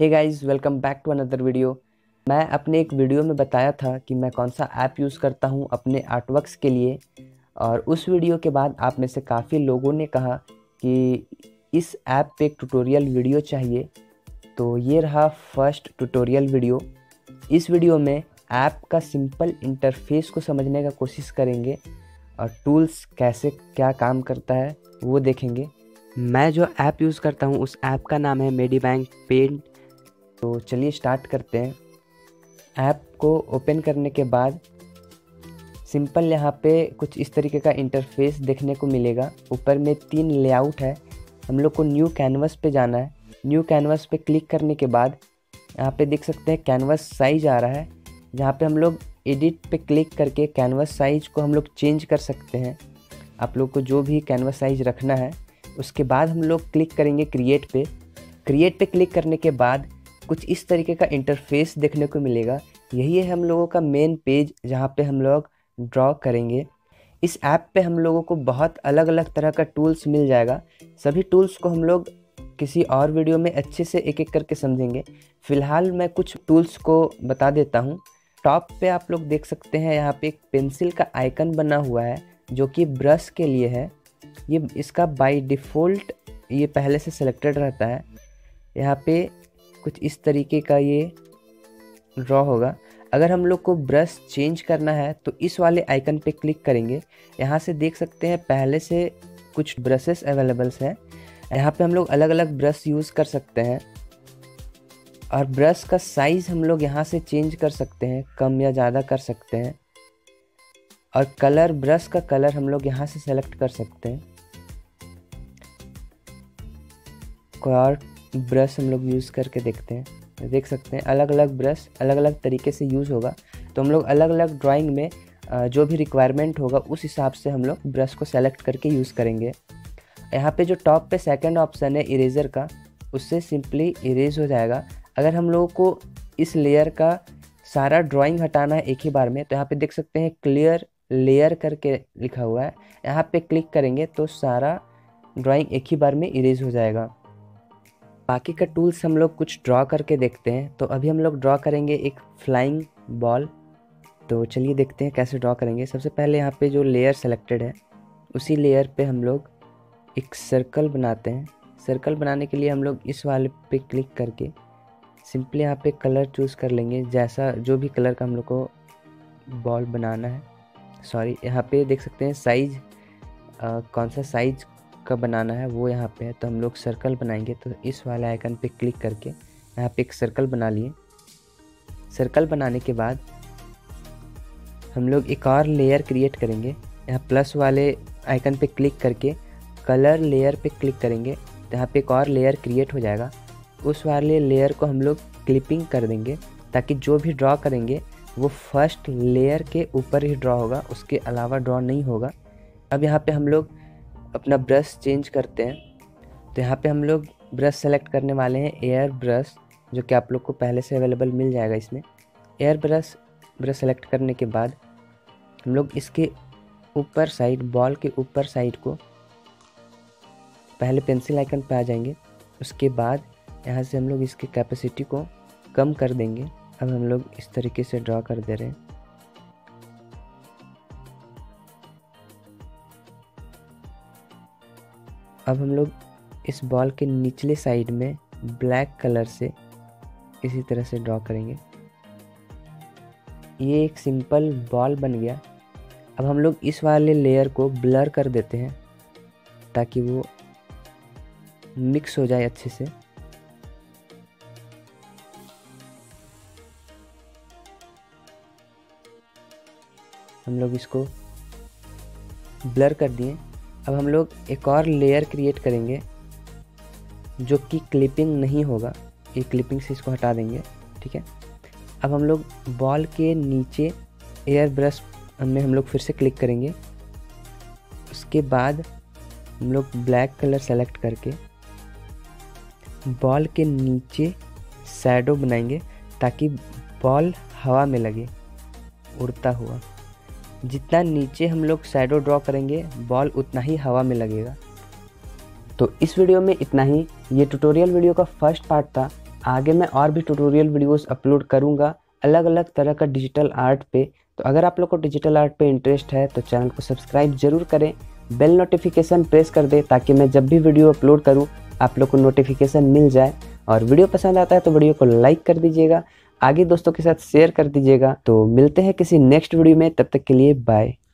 Hey guys, welcome back to another video. मैं अपने एक वीडियो में बताया था कि मैं कौन सा ऐप यूज़ करता हूं अपने आर्टवर्क्स के लिए, और उस वीडियो के बाद आप में से काफ़ी लोगों ने कहा कि इस ऐप पे एक ट्यूटोरियल वीडियो चाहिए। तो ये रहा फर्स्ट ट्यूटोरियल वीडियो। इस वीडियो में ऐप का सिंपल इंटरफेस को समझने का कोशिश करेंगे और टूल्स कैसे क्या काम करता है वो देखेंगे। मैं जो ऐप यूज़ करता हूँ उस ऐप का नाम है MediBang Paint। तो चलिए स्टार्ट करते हैं। ऐप को ओपन करने के बाद सिंपल यहाँ पे कुछ इस तरीके का इंटरफेस देखने को मिलेगा। ऊपर में 3 लेआउट है। हम लोग को न्यू कैनवस पे जाना है। न्यू कैनवस पे क्लिक करने के बाद यहाँ पे देख सकते हैं कैनवस साइज आ रहा है, जहाँ पे हम लोग एडिट पे क्लिक करके कैनवस साइज को हम लोग चेंज कर सकते हैं। आप लोग को जो भी कैनवस साइज रखना है। उसके बाद हम लोग क्लिक करेंगे क्रिएट पे। क्रिएट पे क्लिक करने के बाद कुछ इस तरीके का इंटरफेस देखने को मिलेगा। यही है हम लोगों का मेन पेज, जहाँ पे हम लोग ड्रॉ करेंगे। इस ऐप पे हम लोगों को बहुत अलग अलग तरह का टूल्स मिल जाएगा। सभी टूल्स को हम लोग किसी और वीडियो में अच्छे से एक एक करके समझेंगे। फ़िलहाल मैं कुछ टूल्स को बता देता हूँ। टॉप पे आप लोग देख सकते हैं यहाँ पे एक पेंसिल का आइकन बना हुआ है जो कि ब्रश के लिए है। ये इसका बाय डिफ़ॉल्ट ये पहले से सिलेक्टेड रहता है। यहाँ पे कुछ इस तरीके का ये ड्रॉ होगा। अगर हम लोग को ब्रश चेंज करना है तो इस वाले आइकन पे क्लिक करेंगे। यहाँ से देख सकते हैं पहले से कुछ ब्रशेस अवेलेबल्स हैं। यहाँ पे हम लोग अलग अलग ब्रश यूज़ कर सकते हैं और ब्रश का साइज़ हम लोग यहाँ से चेंज कर सकते हैं, कम या ज़्यादा कर सकते हैं। और कलर, ब्रश का कलर हम लोग यहाँ से सेलेक्ट कर सकते हैं। कोई और ब्रश हम लोग यूज़ करके देखते हैं। देख सकते हैं अलग अलग ब्रश अलग अलग तरीके से यूज़ होगा। तो हम लोग अलग अलग ड्राइंग में जो भी रिक्वायरमेंट होगा उस हिसाब से हम लोग ब्रश को सेलेक्ट करके यूज़ करेंगे। यहाँ पे जो टॉप पे सेकंड ऑप्शन है इरेजर का, उससे सिंपली इरेज हो जाएगा। अगर हम लोगों को इस लेयर का सारा ड्राइंग हटाना है एक ही बार में, तो यहाँ पे देख सकते हैं क्लियर लेयर करके लिखा हुआ है। यहाँ पे क्लिक करेंगे तो सारा ड्राइंग एक ही बार में इरेज हो जाएगा। बाकी का टूल्स हम लोग कुछ ड्रॉ करके देखते हैं। तो अभी हम लोग ड्रॉ करेंगे एक फ्लाइंग बॉल। तो चलिए देखते हैं कैसे ड्रॉ करेंगे। सबसे पहले यहाँ पे जो लेयर सेलेक्टेड है उसी लेयर पे हम लोग एक सर्कल बनाते हैं। सर्कल बनाने के लिए हम लोग इस वाले पे क्लिक करके सिंपली यहाँ पे कलर चूज़ कर लेंगे, जैसा जो भी कलर का हम लोग को बॉल बनाना है। सॉरी, यहाँ पर देख सकते हैं साइज, कौन सा साइज़ का बनाना है वो यहाँ पे है। तो हम लोग सर्कल बनाएंगे। तो इस वाले आइकन पे क्लिक करके यहाँ पे एक सर्कल बना लिए। सर्कल बनाने के बाद हम लोग एक और लेयर क्रिएट करेंगे। यहाँ प्लस वाले आइकन पे क्लिक करके कलर लेयर पे क्लिक करेंगे तो यहाँ पे एक और लेयर क्रिएट हो जाएगा। उस वाले लेयर को हम लोग क्लिपिंग कर देंगे ताकि जो भी ड्रॉ करेंगे वो फर्स्ट लेयर के ऊपर ही ड्रॉ होगा, उसके अलावा ड्रॉ नहीं होगा। अब यहाँ पर हम लोग अपना ब्रश चेंज करते हैं। तो यहाँ पे हम लोग ब्रश सेलेक्ट करने वाले हैं एयर ब्रश, जो कि आप लोग को पहले से अवेलेबल मिल जाएगा। इसमें एयर ब्रश सेलेक्ट करने के बाद हम लोग इसके ऊपर साइड, बॉल के ऊपर साइड को पहले पेंसिल आइकन पे आ जाएंगे। उसके बाद यहाँ से हम लोग इसकी कैपेसिटी को कम कर देंगे। अब हम लोग इस तरीके से ड्रॉ कर दे रहे हैं। अब हम लोग इस बॉल के निचले साइड में ब्लैक कलर से इसी तरह से ड्रॉ करेंगे। ये एक सिंपल बॉल बन गया। अब हम लोग इस वाले लेयर को ब्लर कर देते हैं ताकि वो मिक्स हो जाए अच्छे से। हम लोग इसको ब्लर कर दिए। अब हम लोग एक और लेयर क्रिएट करेंगे जो कि क्लिपिंग नहीं होगा। ये क्लिपिंग से इसको हटा देंगे, ठीक है। अब हम लोग बॉल के नीचे एयर ब्रश में हम लोग फिर से क्लिक करेंगे। उसके बाद हम लोग ब्लैक कलर सेलेक्ट करके बॉल के नीचे शैडो बनाएंगे ताकि बॉल हवा में लगे उड़ता हुआ। जितना नीचे हम लोग शैडो ड्रॉ करेंगे बॉल उतना ही हवा में लगेगा। तो इस वीडियो में इतना ही। ये ट्यूटोरियल वीडियो का फर्स्ट पार्ट था। आगे मैं और भी ट्यूटोरियल वीडियोस अपलोड करूँगा अलग अलग तरह का डिजिटल आर्ट पे। तो अगर आप लोग को डिजिटल आर्ट पे इंटरेस्ट है तो चैनल को सब्सक्राइब जरूर करें, बेल नोटिफिकेशन प्रेस कर दें ताकि मैं जब भी वीडियो अपलोड करूँ आप लोग को नोटिफिकेशन मिल जाए। और वीडियो पसंद आता है तो वीडियो को लाइक कर दीजिएगा, आगे दोस्तों के साथ शेयर कर दीजिएगा। तो मिलते हैं किसी नेक्स्ट वीडियो में, तब तक के लिए बाय।